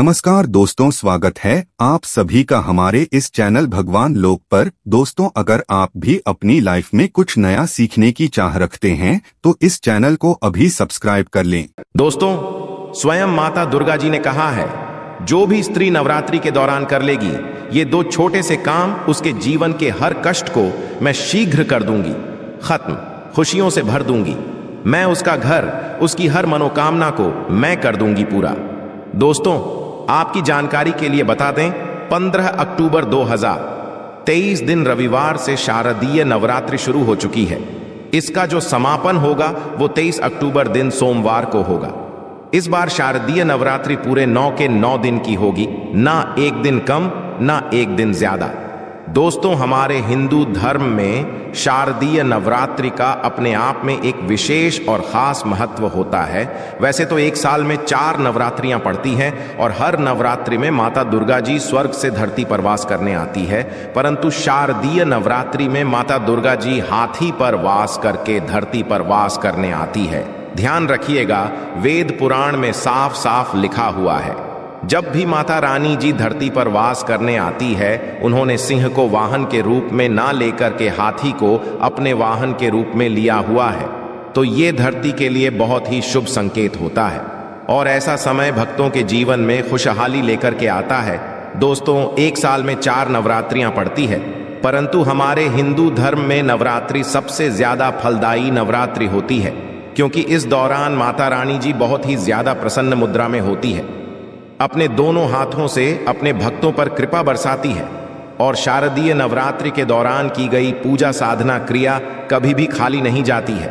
नमस्कार दोस्तों, स्वागत है आप सभी का हमारे इस चैनल भगवान लोक पर। दोस्तों, अगर आप भी अपनी लाइफ में कुछ नया सीखने की चाह रखते हैं तो इस चैनल को अभी सब्सक्राइब कर लें। दोस्तों, स्वयं माता दुर्गा जी ने कहा है, जो भी स्त्री नवरात्रि के दौरान कर लेगी ये दो छोटे से काम, उसके जीवन के हर कष्ट को मैं शीघ्र कर दूंगी, खत्म, खुशियों से भर दूंगी। मैं उसका घर, उसकी हर मनोकामना को मैं कर दूंगी पूरा। दोस्तों, आपकी जानकारी के लिए बता दें, 15 अक्टूबर 2023 दिन रविवार से शारदीय नवरात्रि शुरू हो चुकी है। इसका जो समापन होगा वो 23 अक्टूबर दिन सोमवार को होगा। इस बार शारदीय नवरात्रि पूरे 9 के 9 दिन की होगी, ना एक दिन कम ना एक दिन ज्यादा। दोस्तों, हमारे हिंदू धर्म में शारदीय नवरात्रि का अपने आप में एक विशेष और ख़ास महत्व होता है। वैसे तो एक साल में 4 नवरात्रियां पड़ती हैं और हर नवरात्रि में माता दुर्गा जी स्वर्ग से धरती पर वास करने आती है, परंतु शारदीय नवरात्रि में माता दुर्गा जी हाथी पर वास करके धरती पर वास करने आती है। ध्यान रखिएगा, वेद पुराण में साफ साफ लिखा हुआ है, जब भी माता रानी जी धरती पर वास करने आती है, उन्होंने सिंह को वाहन के रूप में ना लेकर के हाथी को अपने वाहन के रूप में लिया हुआ है। तो ये धरती के लिए बहुत ही शुभ संकेत होता है और ऐसा समय भक्तों के जीवन में खुशहाली लेकर के आता है। दोस्तों, एक साल में 4 नवरात्रियां पड़ती है, परंतु हमारे हिंदू धर्म में नवरात्रि सबसे ज्यादा फलदायी नवरात्रि होती है, क्योंकि इस दौरान माता रानी जी बहुत ही ज्यादा प्रसन्न मुद्रा में होती है, अपने दोनों हाथों से अपने भक्तों पर कृपा बरसाती है और शारदीय नवरात्रि के दौरान की गई पूजा साधना क्रिया कभी भी खाली नहीं जाती है।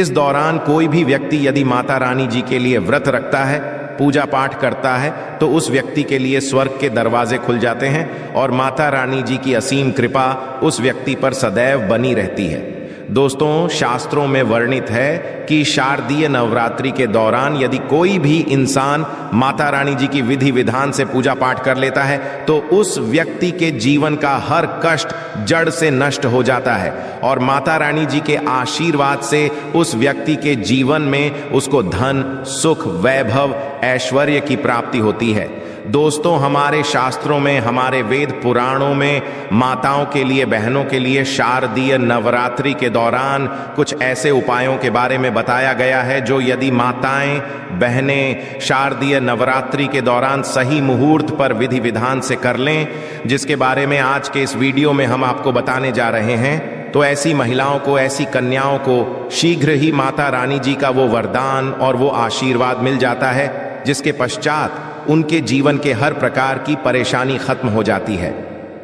इस दौरान कोई भी व्यक्ति यदि माता रानी जी के लिए व्रत रखता है, पूजा पाठ करता है, तो उस व्यक्ति के लिए स्वर्ग के दरवाजे खुल जाते हैं और माता रानी जी की असीम कृपा उस व्यक्ति पर सदैव बनी रहती है। दोस्तों, शास्त्रों में वर्णित है कि शारदीय नवरात्रि के दौरान यदि कोई भी इंसान माता रानी जी की विधि विधान से पूजा पाठ कर लेता है तो उस व्यक्ति के जीवन का हर कष्ट जड़ से नष्ट हो जाता है और माता रानी जी के आशीर्वाद से उस व्यक्ति के जीवन में उसको धन, सुख, वैभव, ऐश्वर्य की प्राप्ति होती है। दोस्तों, हमारे शास्त्रों में, हमारे वेद पुराणों में माताओं के लिए, बहनों के लिए शारदीय नवरात्रि के दौरान कुछ ऐसे उपायों के बारे में बताया गया है जो यदि माताएं, बहनें शारदीय नवरात्रि के दौरान सही मुहूर्त पर विधि विधान से कर लें, जिसके बारे में आज के इस वीडियो में हम आपको बताने जा रहे हैं, तो ऐसी महिलाओं को, ऐसी कन्याओं को शीघ्र ही माता रानी जी का वो वरदान और वो आशीर्वाद मिल जाता है, जिसके पश्चात उनके जीवन के हर प्रकार की परेशानी खत्म हो जाती है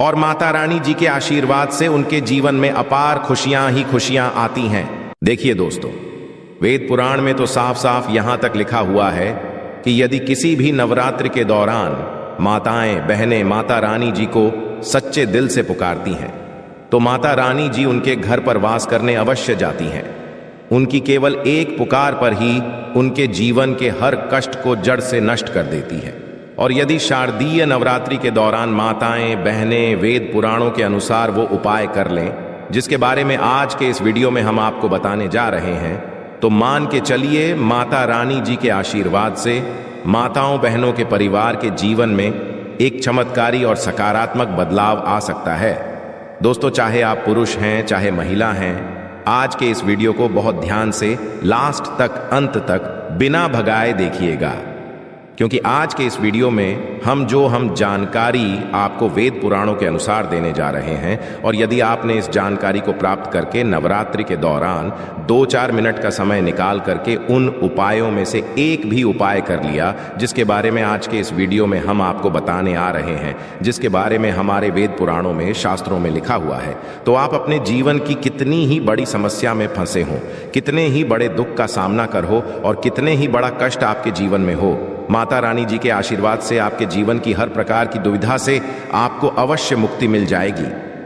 और माता रानी जी के आशीर्वाद से उनके जीवन में अपार खुशियां ही खुशियां आती हैं। देखिए दोस्तों, वेद पुराण में तो साफ साफ यहां तक लिखा हुआ है कि यदि किसी भी नवरात्रि के दौरान माताएं, बहनें माता रानी जी को सच्चे दिल से पुकारती हैं तो माता रानी जी उनके घर पर वास करने अवश्य जाती हैं। उनकी केवल एक पुकार पर ही उनके जीवन के हर कष्ट को जड़ से नष्ट कर देती है। और यदि शारदीय नवरात्रि के दौरान माताएं, बहनें वेद पुराणों के अनुसार वो उपाय कर लें जिसके बारे में आज के इस वीडियो में हम आपको बताने जा रहे हैं, तो मान के चलिए माता रानी जी के आशीर्वाद से माताओं, बहनों के परिवार के जीवन में एक चमत्कारी और सकारात्मक बदलाव आ सकता है। दोस्तों, चाहे आप पुरुष हैं चाहे महिला हैं, आज के इस वीडियो को बहुत ध्यान से लास्ट तक, अंत तक बिना भगाए देखिएगा, क्योंकि आज के इस वीडियो में हम जानकारी आपको वेद पुराणों के अनुसार देने जा रहे हैं। और यदि आपने इस जानकारी को प्राप्त करके नवरात्रि के दौरान 2-4 मिनट का समय निकाल करके उन उपायों में से एक भी उपाय कर लिया जिसके बारे में आज के इस वीडियो में हम आपको बताने आ रहे हैं, जिसके बारे में हमारे वेद पुराणों में, शास्त्रों में लिखा हुआ है, तो आप अपने जीवन की कितनी ही बड़ी समस्या में फंसे हों, कितने ही बड़े दुख का सामना कर हो और कितने ही बड़ा कष्ट आपके जीवन में हो, माता रानी जी के आशीर्वाद से आपके जीवन की हर प्रकार की दुविधा से आपको अवश्य मुक्ति मिल जाएगी।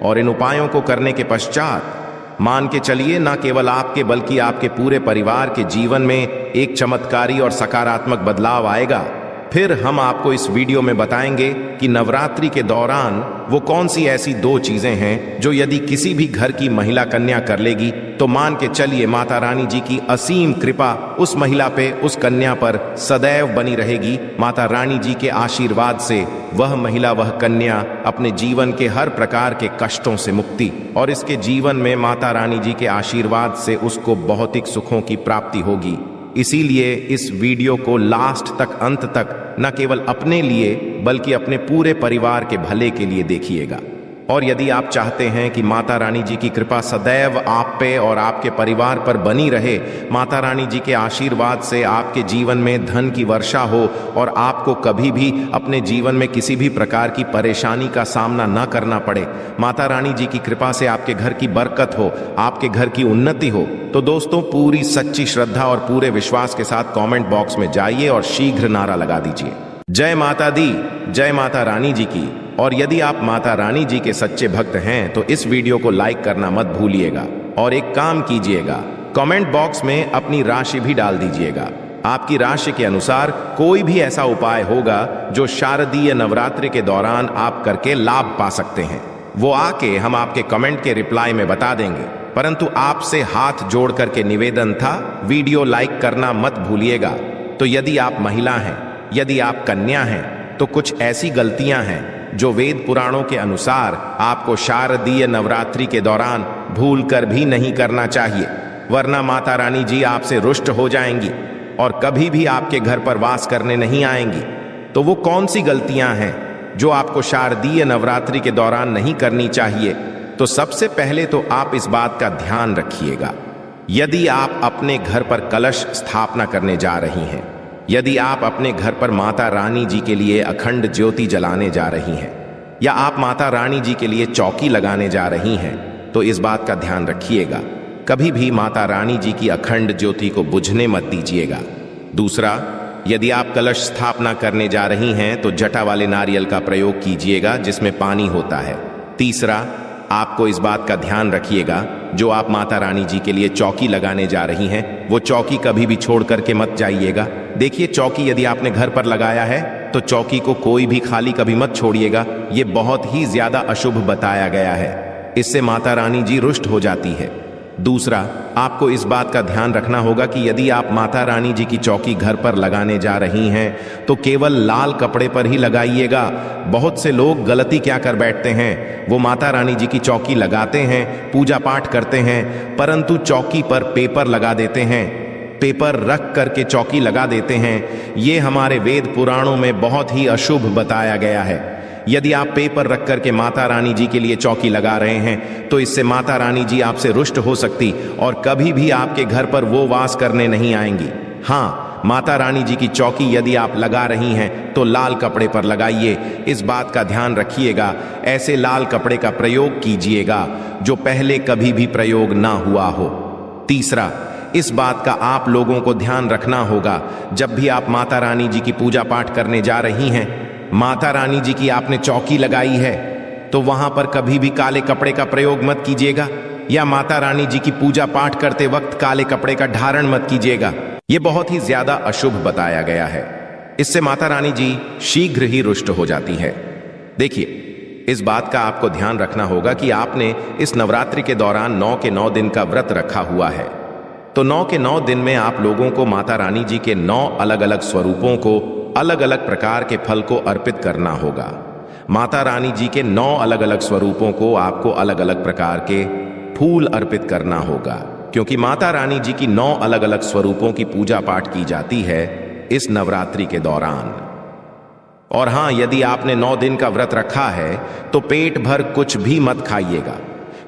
और इन उपायों को करने के पश्चात मान के चलिए ना केवल आपके बल्कि आपके पूरे परिवार के जीवन में एक चमत्कारी और सकारात्मक बदलाव आएगा। फिर हम आपको इस वीडियो में बताएंगे कि नवरात्रि के दौरान वो कौन सी ऐसी दो चीजें हैं जो यदि किसी भी घर की महिला कन्या कर लेगी तो मान के चलिए माता रानी जी की असीम कृपा उस महिला पे, उस कन्या पर सदैव बनी रहेगी। माता रानी जी के आशीर्वाद से वह महिला, वह कन्या अपने जीवन के हर प्रकार के कष्टों से मुक्ति और इसके जीवन में माता रानी जी के आशीर्वाद से उसको भौतिक सुखों की प्राप्ति होगी। इसीलिए इस वीडियो को लास्ट तक, अंत तक न केवल अपने लिए बल्कि अपने पूरे परिवार के भले के लिए देखिएगा। और यदि आप चाहते हैं कि माता रानी जी की कृपा सदैव आप पे और आपके परिवार पर बनी रहे, माता रानी जी के आशीर्वाद से आपके जीवन में धन की वर्षा हो और आपको कभी भी अपने जीवन में किसी भी प्रकार की परेशानी का सामना न करना पड़े, माता रानी जी की कृपा से आपके घर की बरकत हो, आपके घर की उन्नति हो, तो दोस्तों पूरी सच्ची श्रद्धा और पूरे विश्वास के साथ कॉमेंट बॉक्स में जाइए और शीघ्र नारा लगा दीजिए, जय माता दी, जय माता रानी जी की। और यदि आप माता रानी जी के सच्चे भक्त हैं तो इस वीडियो को लाइक करना मत भूलिएगा और एक काम कीजिएगा, कमेंट बॉक्स में अपनी राशि भी डाल दीजिएगा। आपकी राशि के अनुसार कोई भी ऐसा उपाय होगा जो शारदीय नवरात्रि के दौरान आप करके लाभ पा सकते हैं, वो आके हम आपके कमेंट के रिप्लाई में बता देंगे। परंतु आपसे हाथ जोड़ करके निवेदन था, वीडियो लाइक करना मत भूलिएगा। तो यदि आप महिला हैं, यदि आप कन्या हैं, तो कुछ ऐसी गलतियां हैं जो वेद पुराणों के अनुसार आपको शारदीय नवरात्रि के दौरान भूल कर भी नहीं करना चाहिए, वरना माता रानी जी आपसे रुष्ट हो जाएंगी और कभी भी आपके घर पर वास करने नहीं आएंगी। तो वो कौन सी गलतियां हैं जो आपको शारदीय नवरात्रि के दौरान नहीं करनी चाहिए? तो सबसे पहले तो आप इस बात का ध्यान रखिएगा, यदि आप अपने घर पर कलश स्थापना करने जा रही हैं, यदि आप अपने घर पर माता रानी जी के लिए अखंड ज्योति जलाने जा रही हैं, या आप माता रानी जी के लिए चौकी लगाने जा रही हैं, तो इस बात का ध्यान रखिएगा, कभी भी माता रानी जी की अखंड ज्योति को बुझने मत दीजिएगा। दूसरा, यदि आप कलश स्थापना करने जा रही हैं तो जटा वाले नारियल का प्रयोग कीजिएगा जिसमें पानी होता है। तीसरा, आपको इस बात का ध्यान रखिएगा, जो आप माता रानी जी के लिए चौकी लगाने जा रही हैं वो चौकी कभी भी छोड़ करके मत जाइएगा। देखिए, चौकी यदि आपने घर पर लगाया है तो चौकी को कोई भी खाली कभी मत छोड़िएगा, ये बहुत ही ज्यादा अशुभ बताया गया है, इससे माता रानी जी रुष्ट हो जाती है। दूसरा, आपको इस बात का ध्यान रखना होगा कि यदि आप माता रानी जी की चौकी घर पर लगाने जा रही हैं तो केवल लाल कपड़े पर ही लगाइएगा। बहुत से लोग गलती क्या कर बैठते हैं, वो माता रानी जी की चौकी लगाते हैं, पूजा पाठ करते हैं, परंतु चौकी पर पेपर लगा देते हैं, पेपर रख करके चौकी लगा देते हैं। ये हमारे वेद पुराणों में बहुत ही अशुभ बताया गया है। यदि आप पेपर रख करके माता रानी जी के लिए चौकी लगा रहे हैं तो इससे माता रानी जी आपसे रुष्ट हो सकती और कभी भी आपके घर पर वो वास करने नहीं आएंगी। हाँ, माता रानी जी की चौकी यदि आप लगा रही हैं तो लाल कपड़े पर लगाइए, इस बात का ध्यान रखिएगा। ऐसे लाल कपड़े का प्रयोग कीजिएगा जो पहले कभी भी प्रयोग ना हुआ हो। तीसरा, इस बात का आप लोगों को ध्यान रखना होगा, जब भी आप माता रानी जी की पूजा पाठ करने जा रही हैं, माता रानी जी की आपने चौकी लगाई है तो वहां पर कभी भी काले कपड़े का प्रयोग मत कीजिएगा, या माता रानी जी की पूजा पाठ करते वक्त काले कपड़े का धारण मत कीजिएगा, ये बहुत ही ज्यादा अशुभ बताया गया है, इससे माता रानी जी शीघ्र ही रुष्ट हो जाती है। देखिए, इस बात का आपको ध्यान रखना होगा कि आपने इस नवरात्रि के दौरान 9 के 9 दिन का व्रत रखा हुआ है, तो 9 के 9 दिन में आप लोगों को माता रानी जी के 9 अलग अलग स्वरूपों को, अलग अलग प्रकार के फल को अर्पित करना होगा। माता रानी जी के 9 अलग अलग स्वरूपों को आपको अलग अलग प्रकार के फूल अर्पित करना होगा, क्योंकि माता रानी जी की 9 अलग अलग स्वरूपों की पूजा पाठ की जाती है इस नवरात्रि के दौरान। और हां, यदि आपने 9 दिन का व्रत रखा है तो पेट भर कुछ भी मत खाइएगा,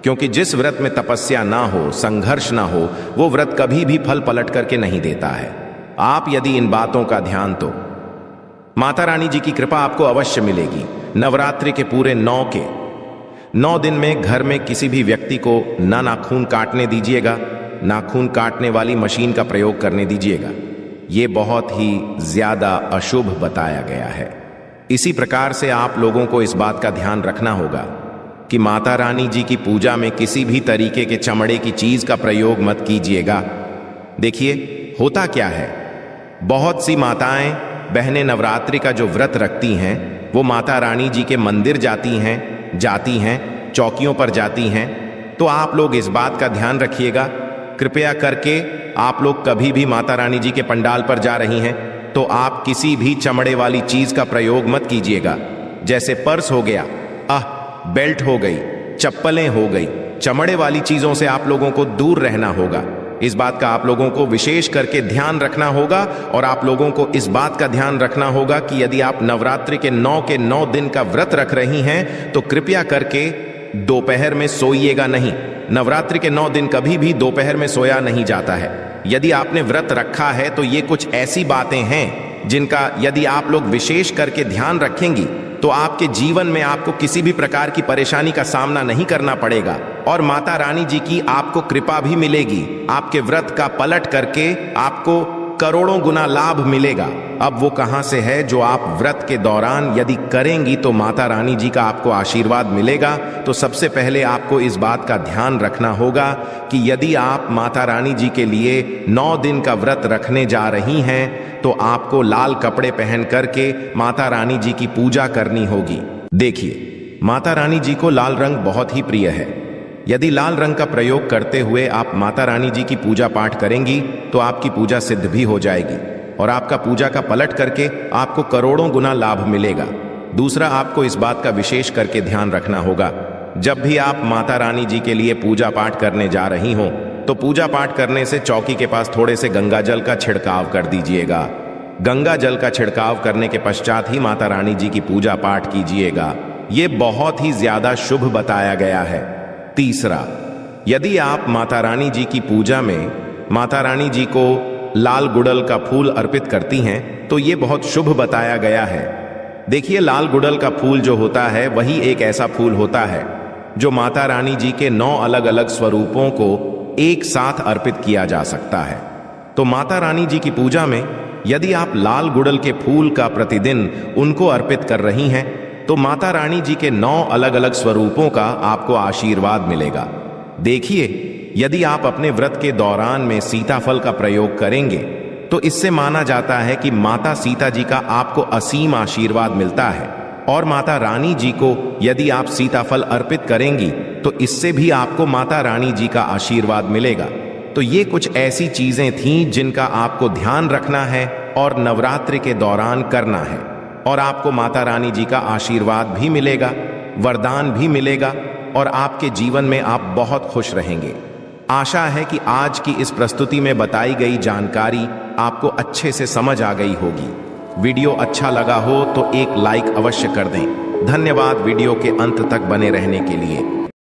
क्योंकि जिस व्रत में तपस्या ना हो, संघर्ष ना हो, वो व्रत कभी भी फल पलट करके नहीं देता है। आप यदि इन बातों का ध्यान, तो माता रानी जी की कृपा आपको अवश्य मिलेगी। नवरात्रि के पूरे 9 के 9 दिन में घर में किसी भी व्यक्ति को ना नाखून काटने दीजिएगा, नाखून काटने वाली मशीन का प्रयोग करने दीजिएगा, ये बहुत ही ज्यादा अशुभ बताया गया है। इसी प्रकार से आप लोगों को इस बात का ध्यान रखना होगा कि माता रानी जी की पूजा में किसी भी तरीके के चमड़े की चीज का प्रयोग मत कीजिएगा। देखिए, होता क्या है, बहुत सी माताएं बहनें नवरात्रि का जो व्रत रखती हैं वो माता रानी जी के मंदिर जाती हैं चौकियों पर जाती हैं। तो आप लोग इस बात का ध्यान रखिएगा, कृपया करके आप लोग कभी भी माता रानी जी के पंडाल पर जा रही हैं तो आप किसी भी चमड़े वाली चीज़ का प्रयोग मत कीजिएगा, जैसे पर्स हो गया, बेल्ट हो गई, चप्पलें हो गई। चमड़े वाली चीज़ों से आप लोगों को दूर रहना होगा, इस बात का आप लोगों को विशेष करके ध्यान रखना होगा। और आप लोगों को इस बात का ध्यान रखना होगा कि यदि आप नवरात्रि के नौ दिन का व्रत रख रही हैं तो कृपया करके दोपहर में सोइएगा नहीं। नवरात्रि के 9 दिन कभी भी दोपहर में सोया नहीं जाता है। यदि आपने व्रत रखा है तो ये कुछ ऐसी बातें हैं जिनका यदि आप लोग विशेष करके ध्यान रखेंगी तो आपके जीवन में आपको किसी भी प्रकार की परेशानी का सामना नहीं करना पड़ेगा और माता रानी जी की आपको कृपा भी मिलेगी। आपके व्रत का पलट करके आपको करोड़ों गुना लाभ मिलेगा। अब वो कहाँ से है जो आप व्रत के दौरान यदि करेंगी तो माता रानी जी का आपको आशीर्वाद मिलेगा। तो सबसे पहले आपको इस बात का ध्यान रखना होगा कि यदि आप माता रानी जी के लिए 9 दिन का व्रत रखने जा रही हैं तो आपको लाल कपड़े पहन करके माता रानी जी की पूजा करनी होगी। देखिए, माता रानी जी को लाल रंग बहुत ही प्रिय है। यदि लाल रंग का प्रयोग करते हुए आप माता रानी जी की पूजा पाठ करेंगी तो आपकी पूजा सिद्ध भी हो जाएगी और आपका पूजा का पलट करके आपको करोड़ों गुना लाभ मिलेगा। दूसरा, आपको इस बात का विशेष करके ध्यान रखना होगा, जब भी आप माता रानी जी के लिए पूजा पाठ करने जा रही हों तो पूजा पाठ करने से चौकी के पास थोड़े से गंगा जल का छिड़काव कर दीजिएगा। गंगा जल का छिड़काव करने के पश्चात ही माता रानी जी की पूजा पाठ कीजिएगा। ये बहुत ही ज़्यादा शुभ बताया गया है। तीसरा, यदि आप माता रानी जी की पूजा में माता रानी जी को लाल गुड़ल का फूल अर्पित करती हैं तो ये बहुत शुभ बताया गया है। देखिए, लाल गुड़ल का फूल जो होता है वही एक ऐसा फूल होता है जो माता रानी जी के 9 अलग अलग स्वरूपों को एक साथ अर्पित किया जा सकता है। तो माता रानी जी की पूजा में यदि आप लाल गुड़ल के फूल का प्रतिदिन उनको अर्पित कर रही हैं तो माता रानी जी के 9 अलग अलग स्वरूपों का आपको आशीर्वाद मिलेगा। देखिए, यदि आप अपने व्रत के दौरान में सीताफल का प्रयोग करेंगे तो इससे माना जाता है कि माता सीता जी का आपको असीम आशीर्वाद मिलता है और माता रानी जी को यदि आप सीताफल अर्पित करेंगी तो इससे भी आपको माता रानी जी का आशीर्वाद मिलेगा। तो ये कुछ ऐसी चीज़ें थीं जिनका आपको ध्यान रखना है और नवरात्रि के दौरान करना है और आपको माता रानी जी का आशीर्वाद भी मिलेगा, वरदान भी मिलेगा और आपके जीवन में आप बहुत खुश रहेंगे। आशा है कि आज की इस प्रस्तुति में बताई गई जानकारी आपको अच्छे से समझ आ गई होगी। वीडियो अच्छा लगा हो तो एक लाइक अवश्य कर दें। धन्यवाद वीडियो के अंत तक बने रहने के लिए।